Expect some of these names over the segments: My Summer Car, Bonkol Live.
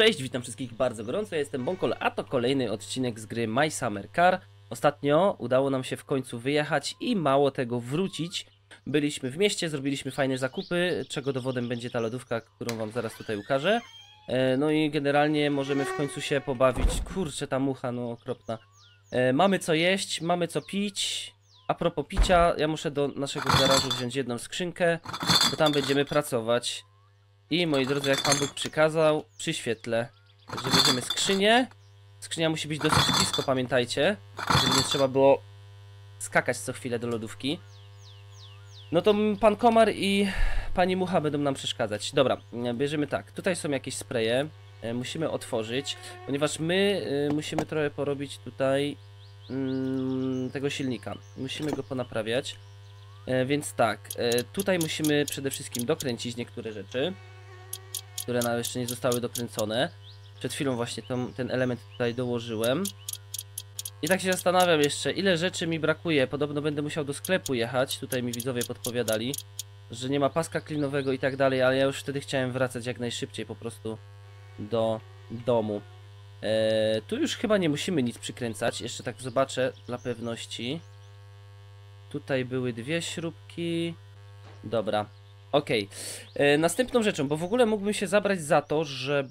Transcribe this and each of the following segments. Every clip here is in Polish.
Cześć, witam wszystkich bardzo gorąco, ja jestem Bonkol, a to kolejny odcinek z gry My Summer Car. Ostatnio udało nam się w końcu wyjechać i mało tego wrócić. Byliśmy w mieście, zrobiliśmy fajne zakupy, czego dowodem będzie ta lodówka, którą wam zaraz tutaj ukażę. No i generalnie możemy w końcu się pobawić. Kurczę, ta mucha, no okropna. Mamy co jeść, mamy co pić. A propos picia, ja muszę do naszego garażu wziąć jedną skrzynkę, bo tam będziemy pracować. I moi drodzy, jak Pan Bóg przykazał, przy świetle. Także bierzemy skrzynię. Skrzynia musi być dosyć blisko, pamiętajcie, żeby nie trzeba było skakać co chwilę do lodówki. No to pan komar i pani mucha będą nam przeszkadzać. Dobra, bierzemy tak. Tutaj są jakieś spreje. Musimy otworzyć, ponieważ my musimy trochę porobić tutaj tego silnika. Musimy go ponaprawiać. Więc tak, tutaj musimy przede wszystkim dokręcić niektóre rzeczy, które nam jeszcze nie zostały dokręcone. Przed chwilą właśnie ten element tutaj dołożyłem. I tak się zastanawiam jeszcze, ile rzeczy mi brakuje. Podobno będę musiał do sklepu jechać. Tutaj mi widzowie podpowiadali, że nie ma paska klinowego i tak dalej, ale ja już wtedy chciałem wracać jak najszybciej po prostu do domu. Tu już chyba nie musimy nic przykręcać. Jeszcze tak zobaczę dla pewności. Tutaj były dwie śrubki. Dobra, okej. Następną rzeczą, bo w ogóle mógłbym się zabrać za to, że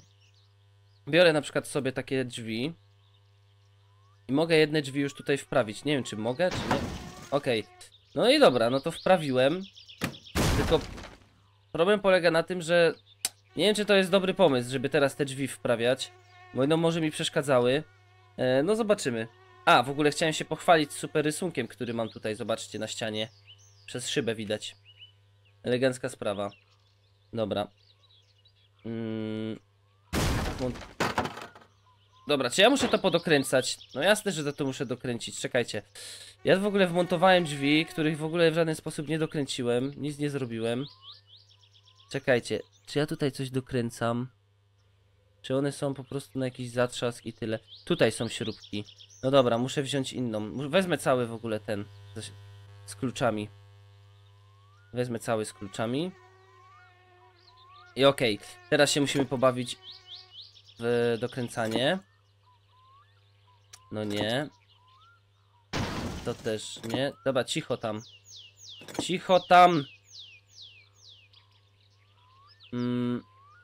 biorę na przykład sobie takie drzwi i mogę jedne drzwi już tutaj wprawić. Nie wiem, czy mogę, czy nie. Okej. No i dobra, no to wprawiłem. Tylko problem polega na tym, że nie wiem, czy to jest dobry pomysł, żeby teraz te drzwi wprawiać, bo no może mi przeszkadzały. No zobaczymy. A, w ogóle chciałem się pochwalić super rysunkiem, który mam tutaj, zobaczcie, na ścianie. Przez szybę widać. Elegancka sprawa. Dobra. Dobra, czy ja muszę to podokręcać? No jasne, że to muszę dokręcić, czekajcie. Ja w ogóle wmontowałem drzwi, których w ogóle w żaden sposób nie dokręciłem. Nic nie zrobiłem. Czekajcie, czy ja tutaj coś dokręcam? Czy one są po prostu na jakiś zatrzask i tyle? Tutaj są śrubki. No dobra, muszę wziąć inną. Wezmę cały w ogóle ten z kluczami. Wezmę cały z kluczami. I okej, teraz się musimy pobawić w dokręcanie. No nie. To też nie. Dobra, cicho tam. Cicho tam!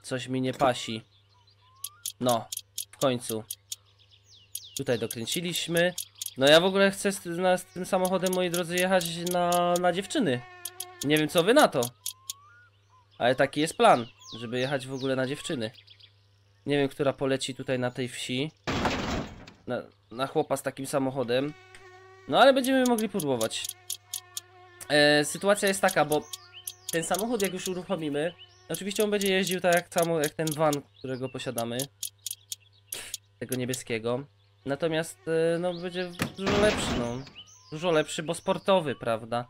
Coś mi nie pasi. No, w końcu. Tutaj dokręciliśmy. No ja w ogóle chcę z tym samochodem, moi drodzy, jechać na dziewczyny. Nie wiem, co wy na to. Ale taki jest plan, żeby jechać w ogóle na dziewczyny. Nie wiem, która poleci tutaj na tej wsi. Na chłopa z takim samochodem. No ale będziemy mogli próbować. Sytuacja jest taka, bo ten samochód, jak już uruchomimy, oczywiście on będzie jeździł tak jak ten van, którego posiadamy. Tego niebieskiego. Natomiast, no, będzie dużo lepszy, no. Dużo lepszy, bo sportowy, prawda?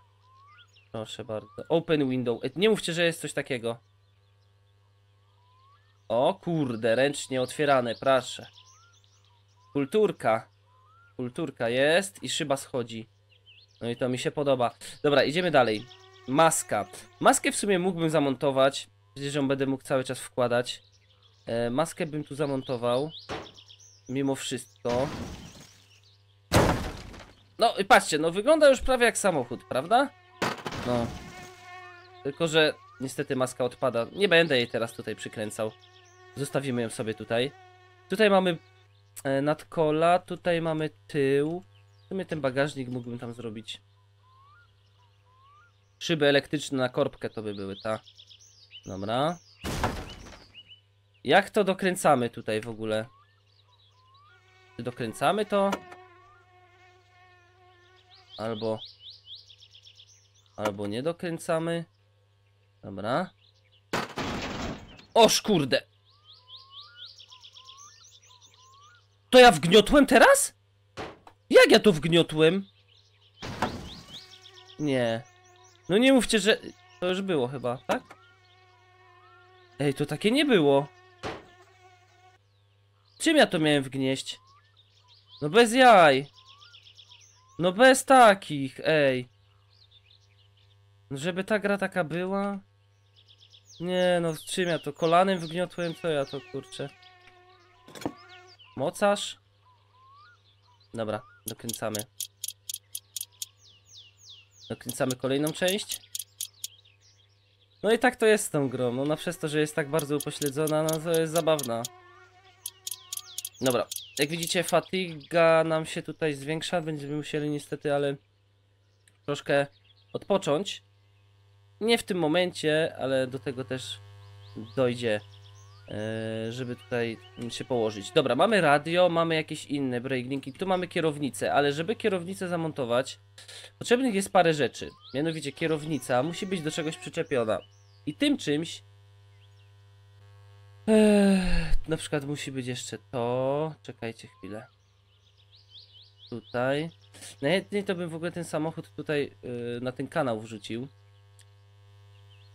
Proszę bardzo. Open window. Nie mówcie, że jest coś takiego. O kurde, ręcznie otwierane, proszę. Kulturka. Kulturka jest i szyba schodzi. No i to mi się podoba. Dobra, idziemy dalej. Maska. Maskę w sumie mógłbym zamontować. Przecież ją będę mógł cały czas wkładać. Maskę bym tu zamontował. Mimo wszystko. No i patrzcie, no wygląda już prawie jak samochód, prawda? No. Tylko, że niestety maska odpada. Nie będę jej teraz tutaj przykręcał. Zostawimy ją sobie tutaj. Tutaj mamy nadkola, tutaj mamy tył. W sumie ten bagażnik mógłbym tam zrobić. Szyby elektryczne na korbkę to by były, ta. Dobra. Jak to dokręcamy tutaj w ogóle? Czy dokręcamy to? Albo nie dokręcamy. Dobra. Oż kurde! To ja wgniotłem teraz? Jak ja to wgniotłem? Nie. No nie mówcie, że... To już było chyba, tak? Ej, to takie nie było. Czym ja to miałem wgnieść? No bez jaj. No bez takich, ej. No żeby ta gra taka była. Nie no, czym ja to kolanem wgniotłem? Co ja to, kurczę. Mocarz. Dobra, dokręcamy. Dokręcamy kolejną część. No i tak to jest z tą grą. No, ona przez to, że jest tak bardzo upośledzona, no to jest zabawna. Dobra, jak widzicie, fatiga nam się tutaj zwiększa. Będziemy musieli niestety, ale troszkę odpocząć. Nie w tym momencie, ale do tego też dojdzie, żeby tutaj się położyć. Dobra, mamy radio, mamy jakieś inne breaklinki, tu mamy kierownicę, ale żeby kierownicę zamontować, potrzebnych jest parę rzeczy. Mianowicie kierownica musi być do czegoś przyczepiona. I tym czymś na przykład musi być jeszcze to. Czekajcie chwilę. Tutaj. Najchętniej to bym w ogóle ten samochód tutaj na ten kanał wrzucił.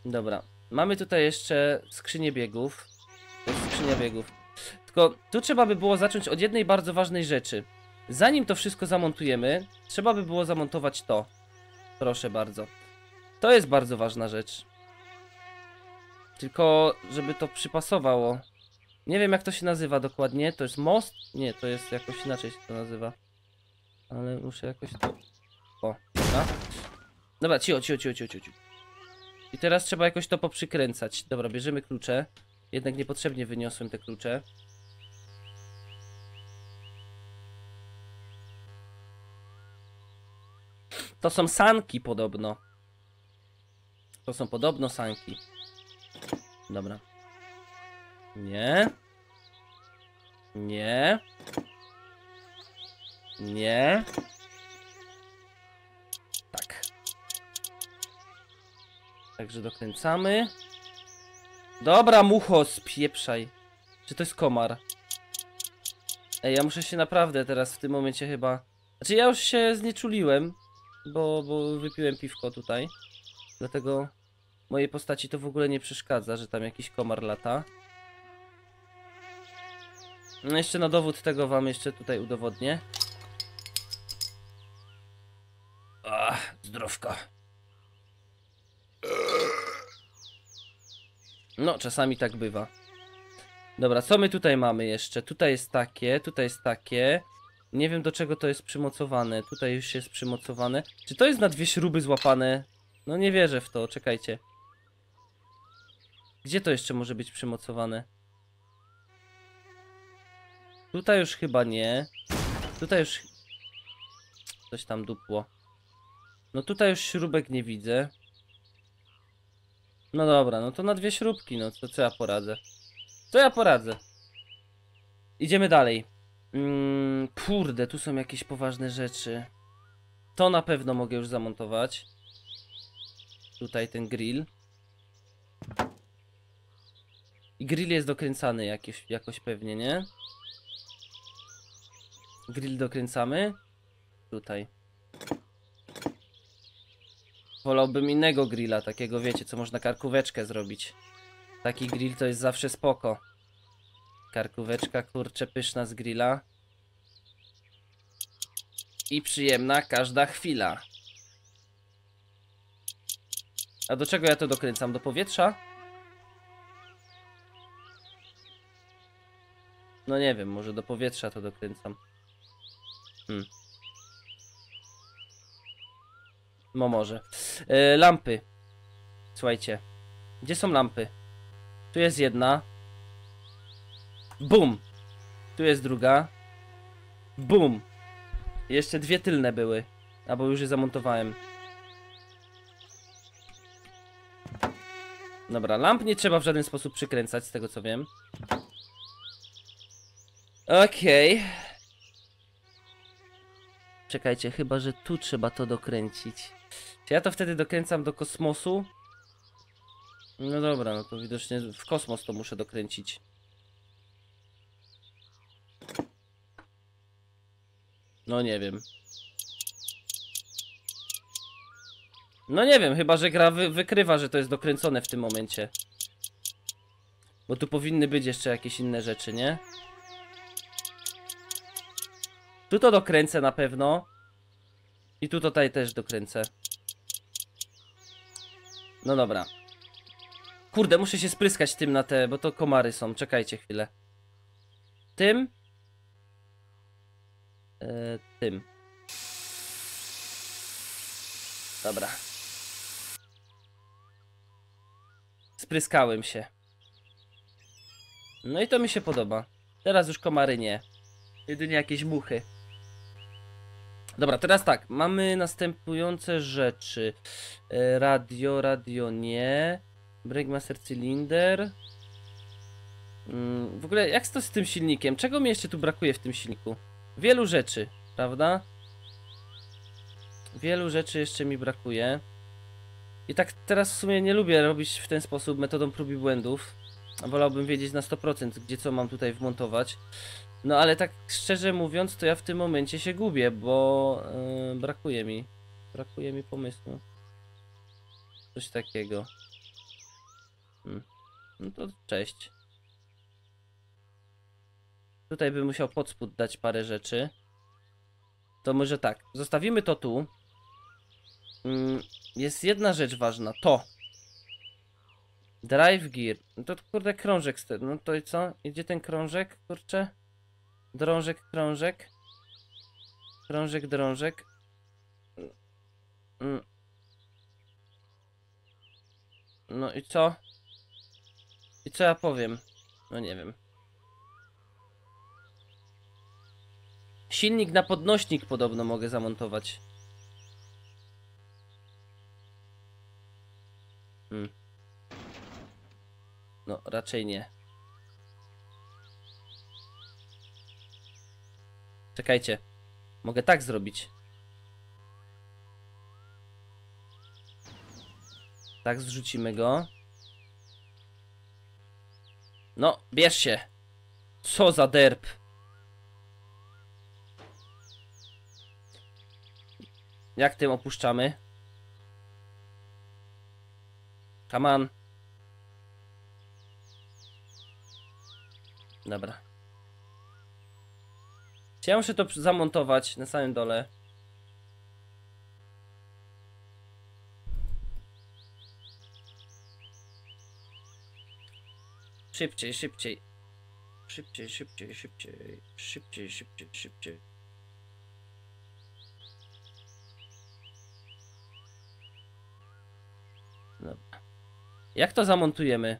Dobra. Mamy tutaj jeszcze skrzynię biegów. To jest skrzynia biegów. Tylko tu trzeba by było zacząć od jednej bardzo ważnej rzeczy. Zanim to wszystko zamontujemy, trzeba by było zamontować to. Proszę bardzo. To jest bardzo ważna rzecz. Tylko żeby to przypasowało. Nie wiem, jak to się nazywa dokładnie. To jest most? Nie, to jest jakoś inaczej się to nazywa. Ale muszę jakoś to... O, dobra. Dobra, cicho. I teraz trzeba jakoś to poprzykręcać. Dobra, bierzemy klucze. Jednak niepotrzebnie wyniosłem te klucze. To są sanki podobno. To są podobno sanki. Dobra. Nie. Nie. Nie. Tak. Także dokręcamy. Dobra, mucho, spieprzaj. Czy to jest komar? Ej, ja muszę się naprawdę teraz w tym momencie chyba... Znaczy ja już się znieczuliłem, bo wypiłem piwko tutaj. Dlatego mojej postaci to w ogóle nie przeszkadza, że tam jakiś komar lata. No jeszcze na dowód tego wam jeszcze tutaj udowodnię. Ach, zdrówka. No, czasami tak bywa. Dobra, co my tutaj mamy jeszcze? Tutaj jest takie, Nie wiem, do czego to jest przymocowane. Tutaj już jest przymocowane. Czy to jest na dwie śruby złapane? No nie wierzę w to, czekajcie. Gdzie to jeszcze może być przymocowane? Tutaj już chyba nie. Tutaj już... Coś tam dupło. No tutaj już śrubek nie widzę. No dobra, no to na dwie śrubki, no to co ja poradzę? Idziemy dalej. Kurde, tu są jakieś poważne rzeczy. To na pewno mogę już zamontować. Tutaj ten grill. I grill jest dokręcany jakoś pewnie, nie? Grill dokręcamy. Tutaj. Wolałbym innego grilla, takiego wiecie, co można karkóweczkę zrobić. Taki grill to jest zawsze spoko. Karkóweczka, kurczę, pyszna z grilla. I przyjemna każda chwila. A do czego ja to dokręcam? Do powietrza? No nie wiem, może do powietrza to dokręcam. No może. Lampy. Słuchajcie. Gdzie są lampy? Tu jest jedna. Bum. Tu jest druga. Bum. Jeszcze dwie tylne były. Albo już je zamontowałem. Dobra, lamp nie trzeba w żaden sposób przykręcać, z tego co wiem. Okej. Czekajcie, chyba że tu trzeba to dokręcić. Czy ja to wtedy dokręcam do kosmosu? No dobra, no to widocznie w kosmos to muszę dokręcić. No nie wiem. No nie wiem, chyba że gra wykrywa, że to jest dokręcone w tym momencie. Bo tu powinny być jeszcze jakieś inne rzeczy, nie? Tu to dokręcę na pewno. I tu tutaj też dokręcę. No dobra. Kurde, muszę się spryskać tym na te, bo to komary są. Czekajcie chwilę. Tym. tym. Dobra. Spryskałem się. No i to mi się podoba. Teraz już komary nie. Jedynie jakieś muchy. Dobra, teraz tak. Mamy następujące rzeczy. Radio, nie. Breakmaster cylinder. W ogóle jak to z tym silnikiem? Czego mi jeszcze tu brakuje w tym silniku? Wielu rzeczy, prawda? Wielu rzeczy jeszcze mi brakuje. I tak teraz w sumie nie lubię robić w ten sposób metodą prób i błędów. Wolałbym wiedzieć na 100%, gdzie co mam tutaj wmontować. No ale tak szczerze mówiąc, to ja w tym momencie się gubię, bo brakuje mi pomysłu. Coś takiego. No to cześć. Tutaj bym musiał pod spód dać parę rzeczy. To może tak, zostawimy to tu. Jest jedna rzecz ważna, to drive gear. No to kurde krążek z tego. No to i co? Idzie ten krążek, kurczę. Drążek, krążek. Krążek, drążek. No i co? I co ja powiem? No nie wiem. Silnik na podnośnik podobno mogę zamontować. No, raczej nie. Czekajcie. Mogę tak zrobić. Tak, zrzucimy go. No, bierz się. Co za derb. Jak tym opuszczamy? Come on. Dobra. Ja muszę to zamontować na samym dole. Szybciej, szybciej. Szybciej, szybciej, szybciej. Szybciej, szybciej, szybciej. Dobra. Jak to zamontujemy?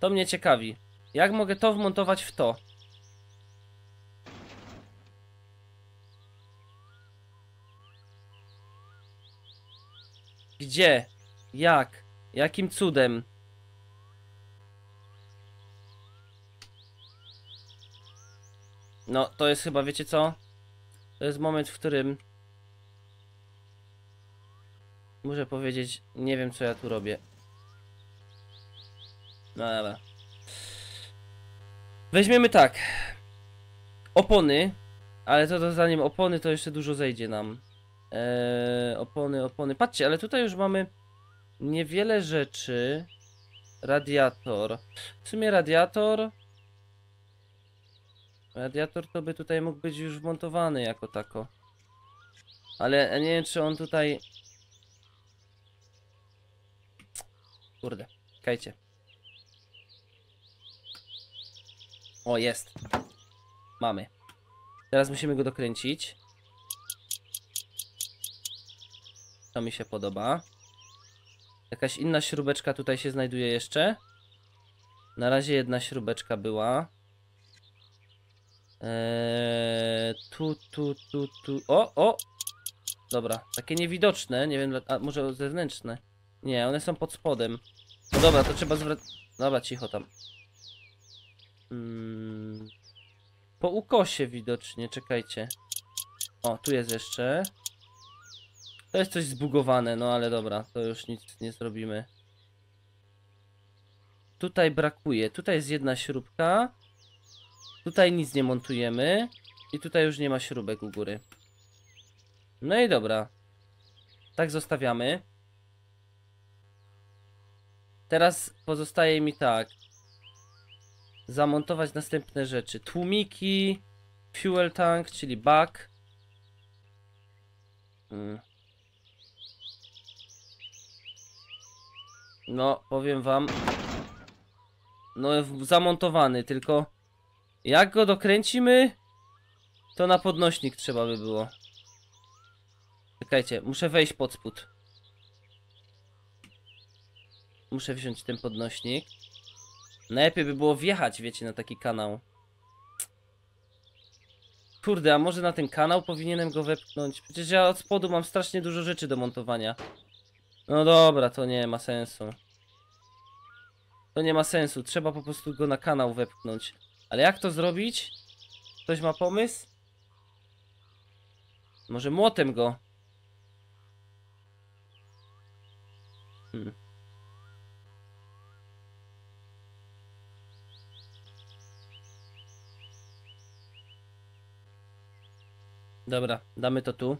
To mnie ciekawi. Jak mogę to wmontować w to? Gdzie? Jak? Jakim cudem? No, to jest chyba, wiecie co? To jest moment, w którym muszę powiedzieć, nie wiem co ja tu robię. No dobra. Weźmiemy tak. Opony. Ale to zanim opony, to jeszcze dużo zejdzie nam. Opony, opony. Patrzcie, ale tutaj już mamy niewiele rzeczy. Radiator. W sumie radiator. Radiator to by tutaj mógł być już wmontowany jako tako. Ale nie wiem, czy on tutaj... Kurde, czekajcie. O, jest. Mamy. Teraz musimy go dokręcić. To mi się podoba. Jakaś inna śrubeczka tutaj się znajduje jeszcze. Na razie jedna śrubeczka była. Tu. O. Dobra, takie niewidoczne. Nie wiem, a może zewnętrzne. Nie, one są pod spodem. No dobra, to trzeba zwracać. Dobra, cicho tam. Po ukosie widocznie, czekajcie. O, tu jest jeszcze. To jest coś zbugowane, no ale dobra, to już nic nie zrobimy. Tutaj brakuje, tutaj jest jedna śrubka. Tutaj nic nie montujemy. I tutaj już nie ma śrubek u góry. No i dobra. Tak zostawiamy. Teraz pozostaje mi tak. Zamontować następne rzeczy. Tłumiki, fuel tank, czyli bak. No, powiem wam. No, zamontowany, tylko jak go dokręcimy? To na podnośnik trzeba by było. Czekajcie, muszę wejść pod spód. Muszę wziąć ten podnośnik. Najlepiej by było wjechać, wiecie, na taki kanał. Kurde, a może na ten kanał powinienem go wepchnąć? Przecież ja od spodu mam strasznie dużo rzeczy do montowania. No dobra, to nie ma sensu. To nie ma sensu, trzeba po prostu go na kanał wepchnąć. Ale jak to zrobić? Ktoś ma pomysł? Może młotem go? Dobra, damy to tu.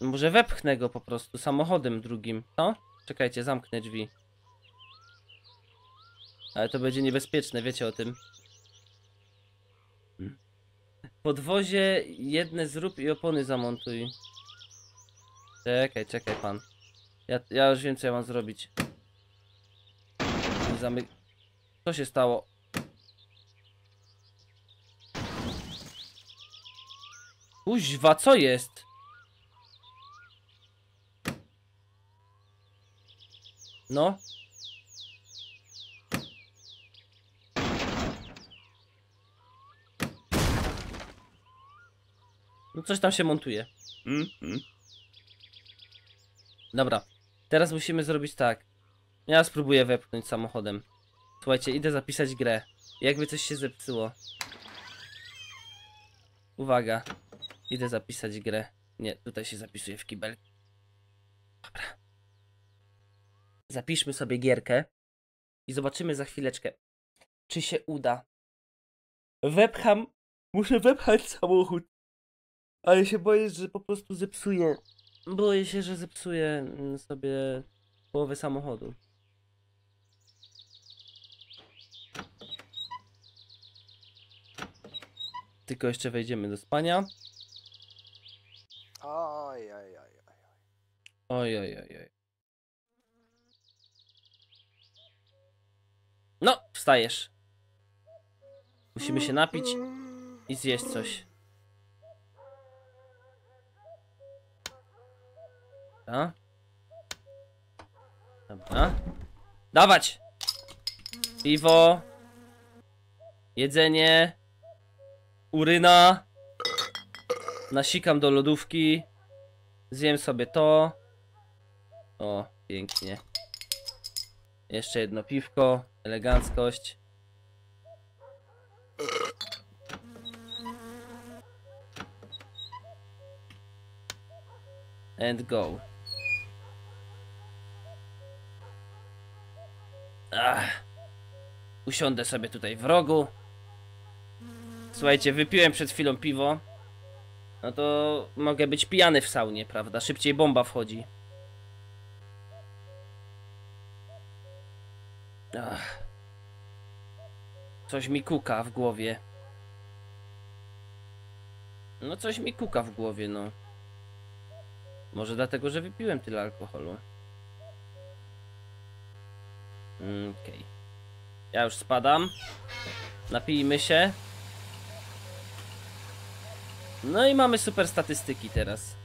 Może wepchnę go po prostu samochodem drugim, no? Czekajcie, zamknę drzwi. Ale to będzie niebezpieczne, wiecie o tym. Podwozie jedne zrób i opony zamontuj. Czekaj, czekaj pan. Ja już wiem, co ja mam zrobić. Co się stało? Kuźwa, co jest? No. No coś tam się montuje. Dobra. Teraz musimy zrobić tak. Ja spróbuję wepchnąć samochodem. Słuchajcie, idę zapisać grę. Jakby coś się zepsuło. Uwaga. Idę zapisać grę. Nie, tutaj się zapisuje w kibel. Dobra. Zapiszmy sobie gierkę i zobaczymy za chwileczkę, czy się uda. Muszę wepchać samochód. Ale się boję, że po prostu zepsuję. Boję się, że zepsuję sobie połowę samochodu. Tylko jeszcze wejdziemy do spania. Oj, oj, oj, oj. Oj, oj, oj, oj. No, wstajesz. Musimy się napić i zjeść coś. Dobra. Dobra. Dawać! Piwo. Jedzenie. Uryna. Nasikam do lodówki. Zjem sobie to. O, pięknie. Jeszcze jedno piwko. Eleganckość. And go. Ach. Usiądę sobie tutaj w rogu. Słuchajcie, wypiłem przed chwilą piwo. No to mogę być pijany w saunie, prawda? Szybciej bomba wchodzi. Ach. Coś mi kuka w głowie. No coś mi kuka w głowie, no. Może dlatego, że wypiłem tyle alkoholu. Okej. Ja już spadam. Napijmy się. No i mamy super statystyki teraz.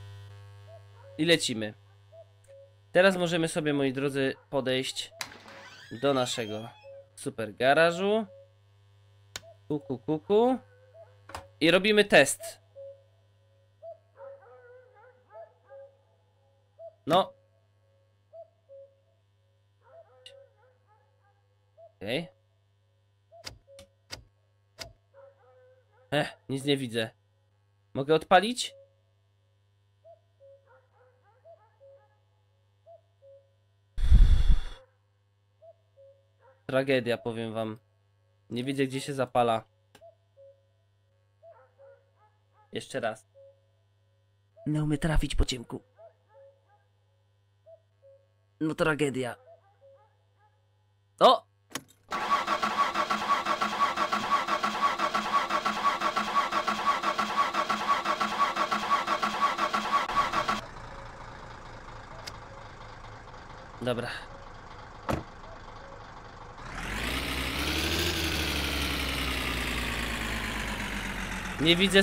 I lecimy. Teraz możemy sobie, moi drodzy, podejść do naszego super garażu. Kuku, kuku. I robimy test. No. Okej. Nic nie widzę. Mogę odpalić? Tragedia, powiem wam. Nie widzę, gdzie się zapala. Jeszcze raz. Nie umiem trafić po ciemku. No tragedia. O! Dobra. Nie widzę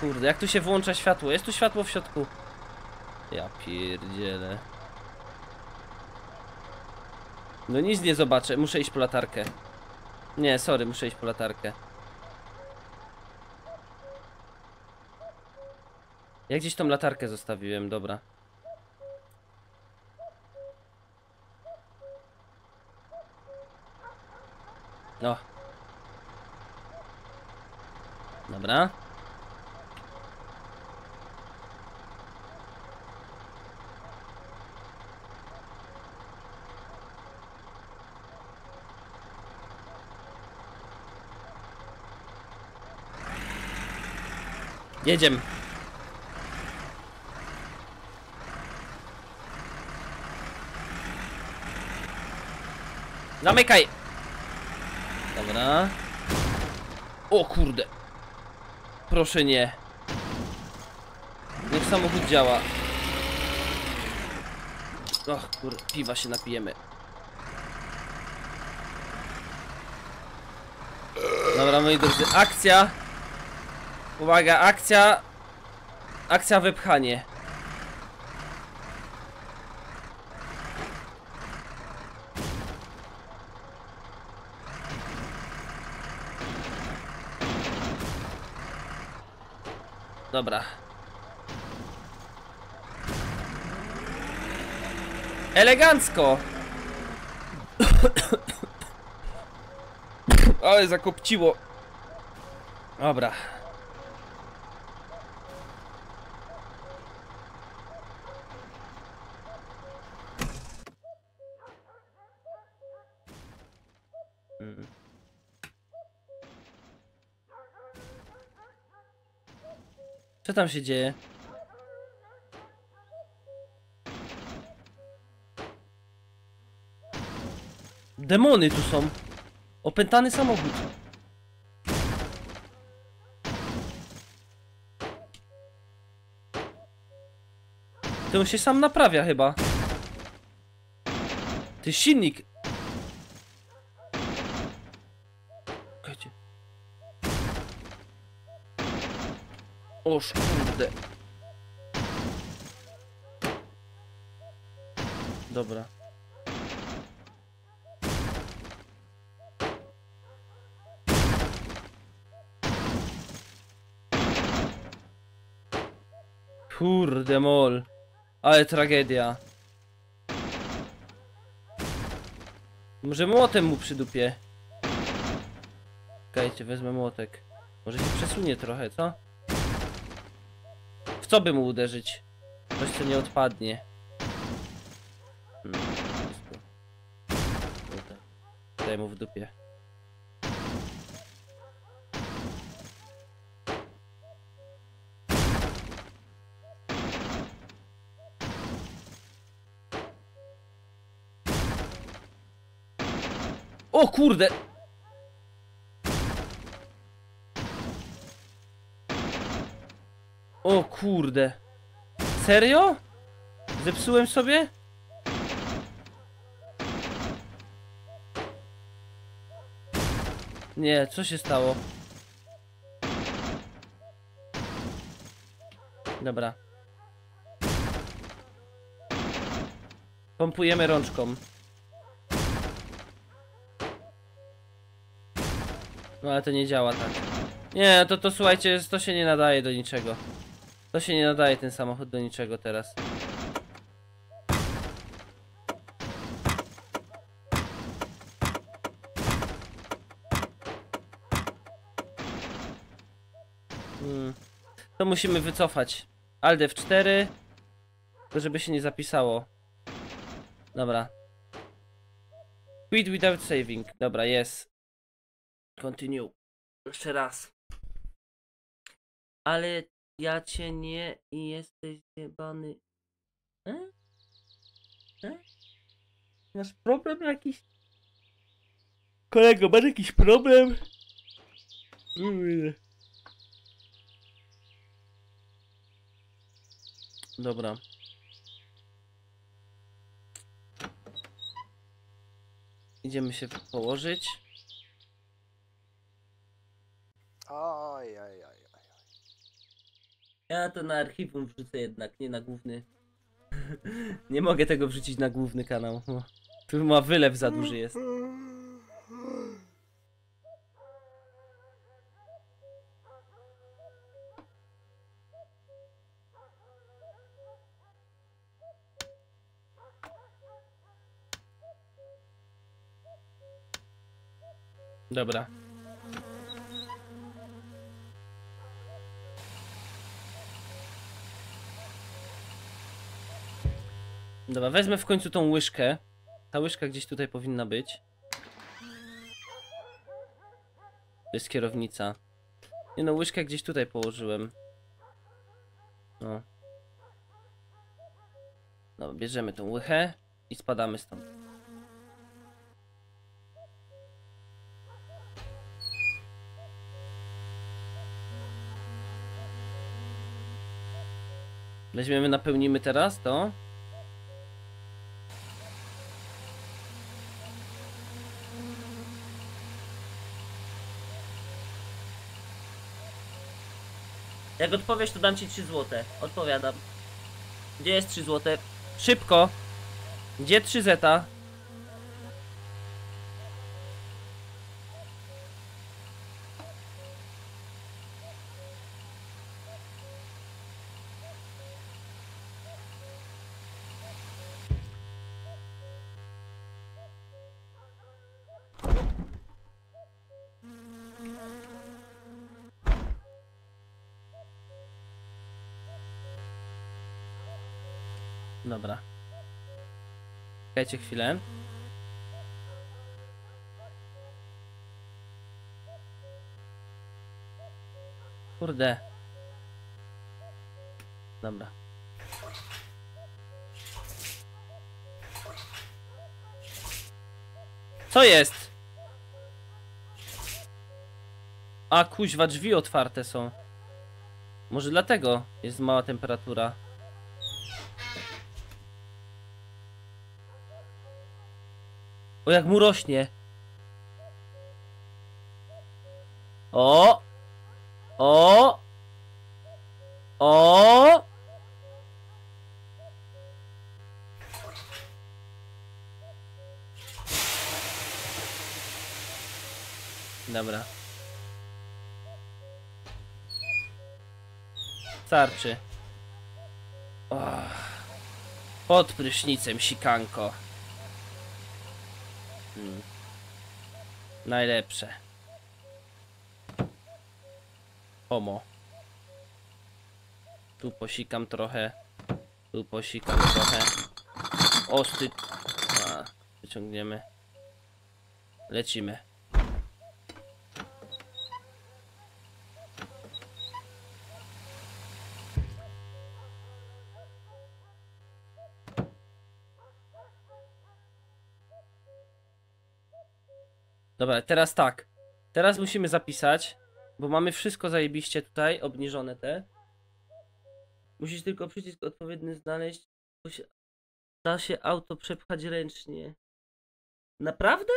Kurde, jak tu się włącza światło? Jest tu światło w środku. Ja pierdzielę. No nic nie zobaczę, muszę iść po latarkę. Nie, sorry, muszę iść po latarkę. Ja gdzieś tą latarkę zostawiłem, dobra. No. Dobra. Jedziemy. Zamykaj. Dobra. O kurde. Proszę nie. Niech samochód działa. Och kurde, piwa się napijemy. Dobra, moi drodzy, akcja. Uwaga, akcja. Akcja wypchanie. Dobra. Elegancko. Ale zakopciło. Dobra. Co tam się dzieje? Demony tu są. Opętany samochód. To on się sam naprawia chyba. Ty silnik. Oż kurde. Dobra. Kurde mol. Ale tragedia. Może młotem mu przydupię. Czekajcie, wezmę młotek. Może się przesunie trochę, co? W co by mu uderzyć? Coś, co nie odpadnie. Daj mu w dupie. O kurde! O kurde. Serio? Zepsułem sobie? Nie, co się stało? Dobra. Pompujemy rączką. No ale to nie działa tak. Nie, to słuchajcie, to się nie nadaje do niczego. To się nie nadaje ten samochód do niczego teraz. To musimy wycofać. Alt F4. To żeby się nie zapisało. Dobra. Quit without saving. Dobra, jest. Continue. Jeszcze raz. Ale... Ja cię nie i jesteś zjebany. Masz problem jakiś? Kolego, masz jakiś problem? Dobra. Idziemy się położyć. Oj, oj, oj. A to na archiwum wrzucę jednak, nie na główny. Nie mogę tego wrzucić na główny kanał. Tu ma wylew za duży jest. Dobra. Dobra, wezmę w końcu tą łyżkę. Ta łyżka gdzieś tutaj powinna być. To jest kierownica. Nie no, łyżkę gdzieś tutaj położyłem. No. Dobra, bierzemy tą łychę i spadamy stąd. Weźmiemy, napełnimy teraz to. Jak odpowiesz, to dam ci 3 złote. Odpowiadam. Gdzie jest 3 złote? Szybko! Gdzie 3 zeta? Dobra. Czekajcie chwilę. Kurde. Dobra. Co jest? A kuźwa, drzwi otwarte są. Może dlatego jest mała temperatura. O, jak mu rośnie. O! O! O! Dobra. Starczy. O. Pod prysznicem sikanko. Najlepsze. Homo. Tu posikam trochę. Tu posikam trochę. Osty... A, wyciągniemy. Lecimy. Dobra, teraz tak. Teraz musimy zapisać, bo mamy wszystko zajebiście tutaj, obniżone te. Musisz tylko przycisk odpowiedni znaleźć, bo da się auto przepchać ręcznie. Naprawdę?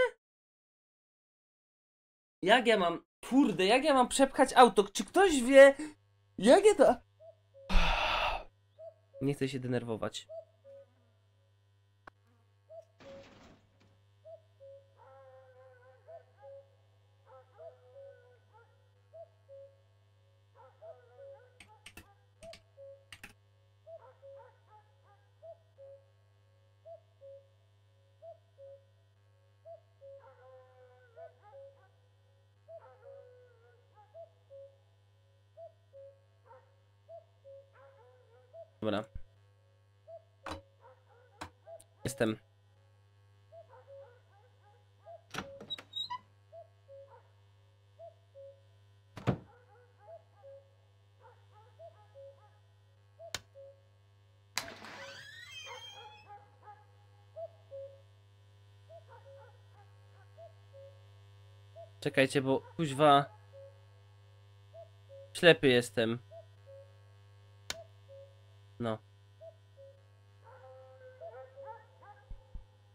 Jak ja mam... Kurde, jak ja mam przepchać auto? Czy ktoś wie, jak ja to... Nie chcę się denerwować. Dobra. Jestem. Czekajcie, bo kuźwa... Ślepy jestem. No.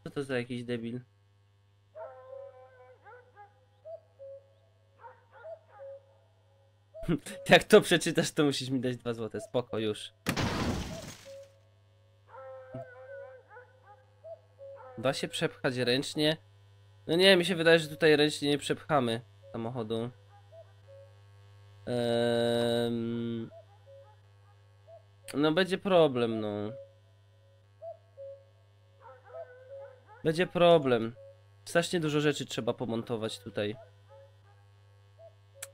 Co to za jakiś debil? Jak to przeczytasz, to musisz mi dać 2 złote. Spoko, już. Da się przepchać ręcznie? No nie, mi się wydaje, że tutaj ręcznie nie przepchamy samochodu. No będzie problem, no. Będzie problem. Strasznie dużo rzeczy trzeba pomontować tutaj.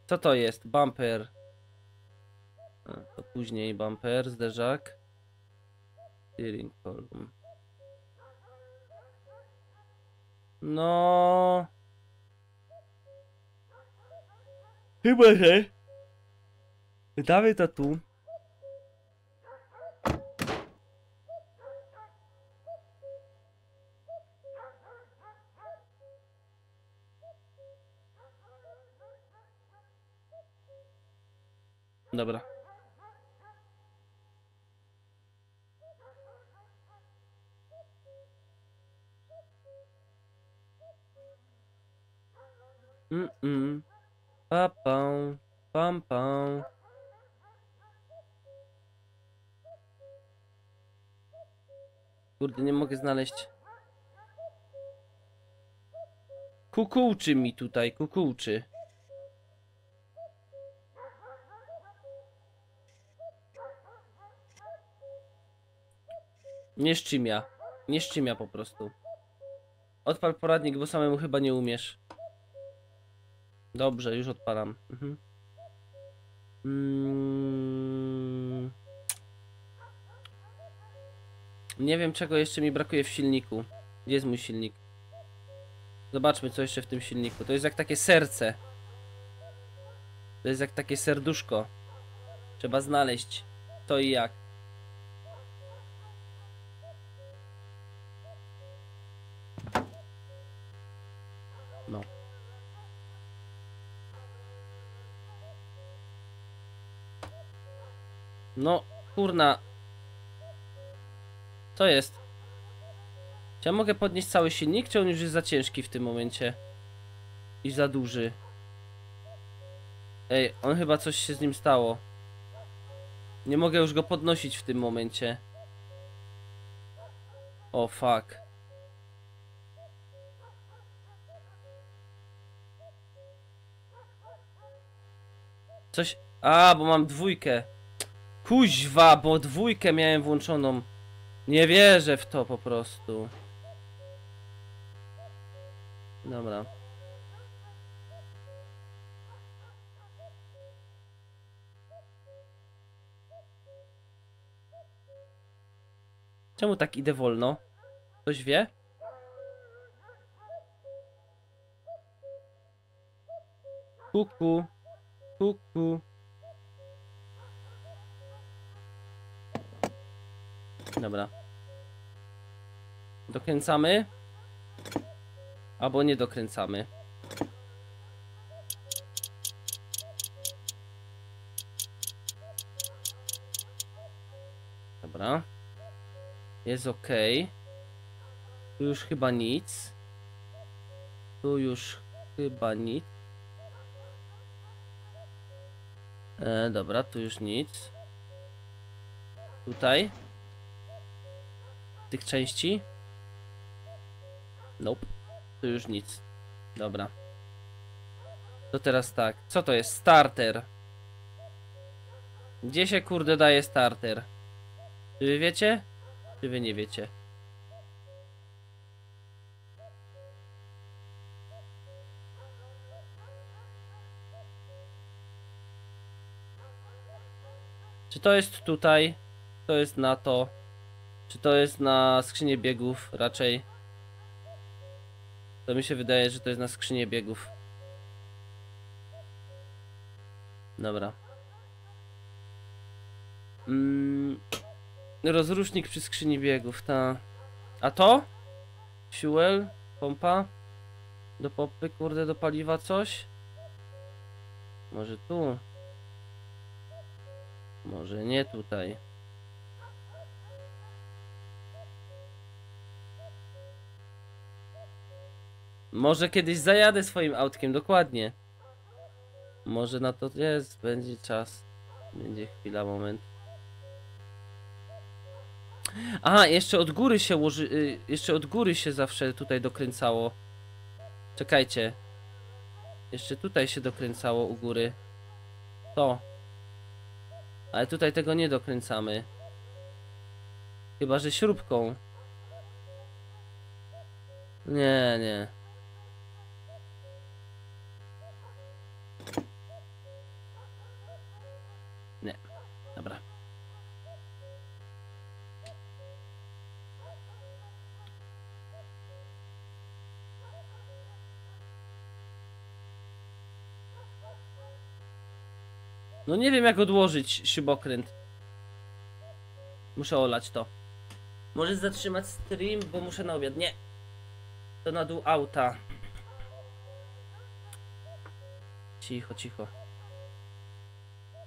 Co to jest? Bumper. A, to później bumper, zderzak. Steering column. No. Chyba, że. Dawaj to tu. Dobra. Pa, pam, pam, pam. Kurde, nie mogę znaleźć. Kukułczy mi tutaj, kukułczy. Nie szczymia po prostu. Odpal poradnik, bo samemu chyba nie umiesz. Dobrze, już odpalam. Nie wiem, czego jeszcze mi brakuje w silniku. Gdzie jest mój silnik? Zobaczmy, co jeszcze w tym silniku. To jest jak takie serce. To jest jak takie serduszko. Trzeba znaleźć to i jak. No. No, kurna. To jest. Czy ja mogę podnieść cały silnik, czy on już jest za ciężki w tym momencie? I za duży. Ej, on chyba coś się z nim stało. Nie mogę już go podnosić w tym momencie. O, fuck. Coś... A, bo mam 2. Kuźwa, bo 2 miałem włączoną. Nie wierzę w to po prostu. Dobra. Czemu tak idę wolno? Ktoś wie? Kuku. Kuku. Dobra. Dokręcamy. Albo nie dokręcamy. Dobra. Jest ok. Tu już chyba nic. Tu już chyba nic. Dobra, tu już nic. Tutaj. Tych części. Nope. Tu już nic. Dobra. To teraz tak. Co to jest? Starter. Gdzie się kurde daje starter? Czy wy wiecie? Czy wy nie wiecie? Czy to jest tutaj? To jest na to. Czy to jest na skrzynię biegów raczej? To mi się wydaje, że to jest na skrzynię biegów. Dobra. Rozrusznik przy skrzyni biegów, ta. A to? Fuel, pompa. Do pompy, kurde, do paliwa coś? Może tu? Może nie tutaj. Może kiedyś zajadę swoim autkiem, dokładnie. Może na to jest, będzie czas. Będzie chwila, moment. Aha, jeszcze od góry się uży... Jeszcze od góry się zawsze tutaj dokręcało. Czekajcie. Jeszcze tutaj się dokręcało u góry. To. Ale tutaj tego nie dokręcamy. Chyba że śrubką. Nie, nie. Nie, dobra. No nie wiem, jak odłożyć śrubokręt. Muszę olać to. Możesz zatrzymać stream, bo muszę na obiad. Nie. To na dół auta. Cicho, cicho.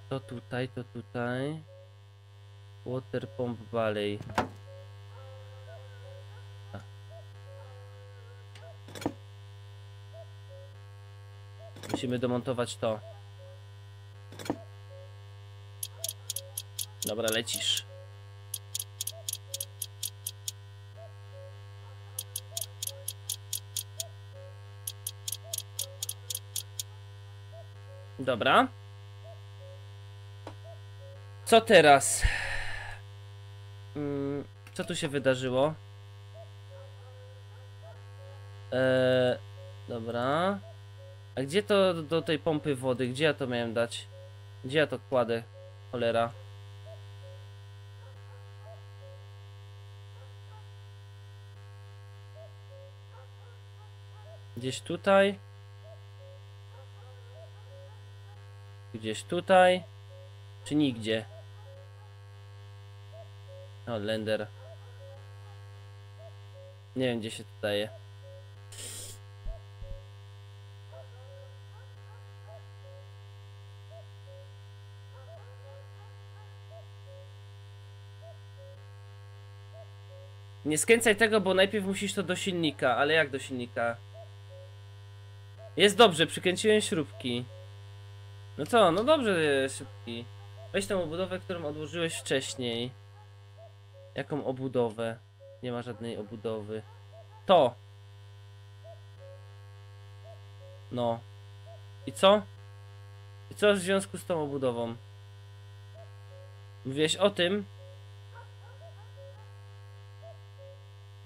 To tutaj, to tutaj. Water Pump Valley. Musimy domontować to. Dobra, lecisz. Dobra. Co teraz? Co tu się wydarzyło? Dobra. A gdzie to do tej pompy wody? Gdzie ja to miałem dać? Gdzie ja to kładę? Cholera. Gdzieś tutaj. Gdzieś tutaj. Czy nigdzie? O, lender. Nie wiem, gdzie się to daje. Nie skręcaj tego, bo najpierw musisz to do silnika. Ale jak do silnika? Jest dobrze, przykręciłem śrubki. No co, no dobrze, szybki. Weź tą obudowę, którą odłożyłeś wcześniej. Jaką obudowę? Nie ma żadnej obudowy. To! No. I co? I co w związku z tą obudową? Mówiłeś o tym?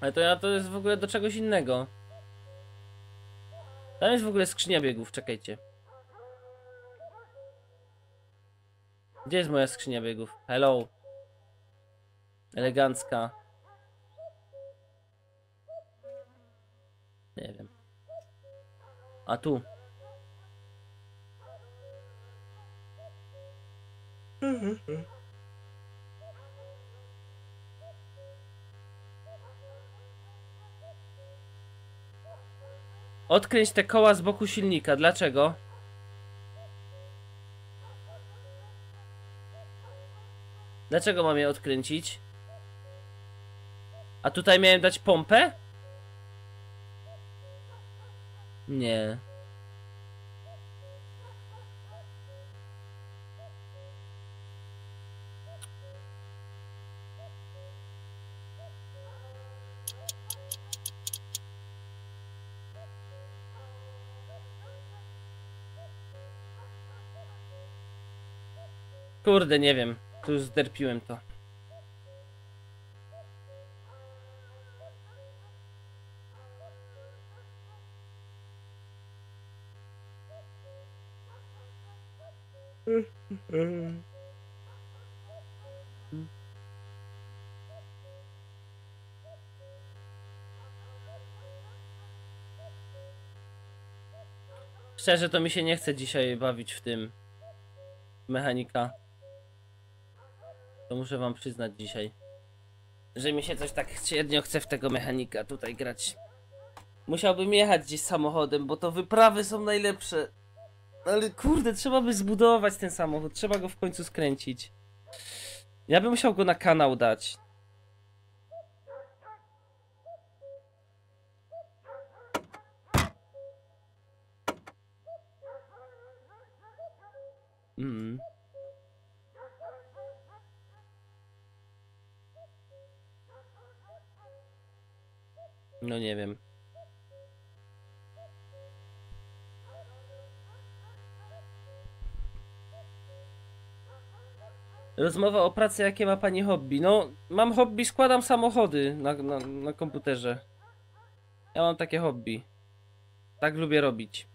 Ale to jest w ogóle do czegoś innego. Tam jest w ogóle skrzynia biegów, czekajcie. Gdzie jest moja skrzynia biegów? Hello. Elegancka. Nie wiem. A tu. Odkręć te koła z boku silnika. Dlaczego? Dlaczego mam je odkręcić? A tutaj miałem dać pompę? Nie. Kurde, nie wiem. Tu już zderpiłem to. Szczerze, to mi się nie chce dzisiaj bawić w tym mechanika. To muszę wam przyznać dzisiaj, że mi się coś tak średnio chce w tego mechanika tutaj grać. Musiałbym jechać gdzieś samochodem, bo to wyprawy są najlepsze. Ale kurde, trzeba by zbudować ten samochód, trzeba go w końcu skręcić. Ja bym musiał go na kanał dać. No nie wiem. Rozmowa o pracy, jakie ma pani hobby? No, mam hobby, składam samochody na komputerze. Ja mam takie hobby. Tak lubię robić.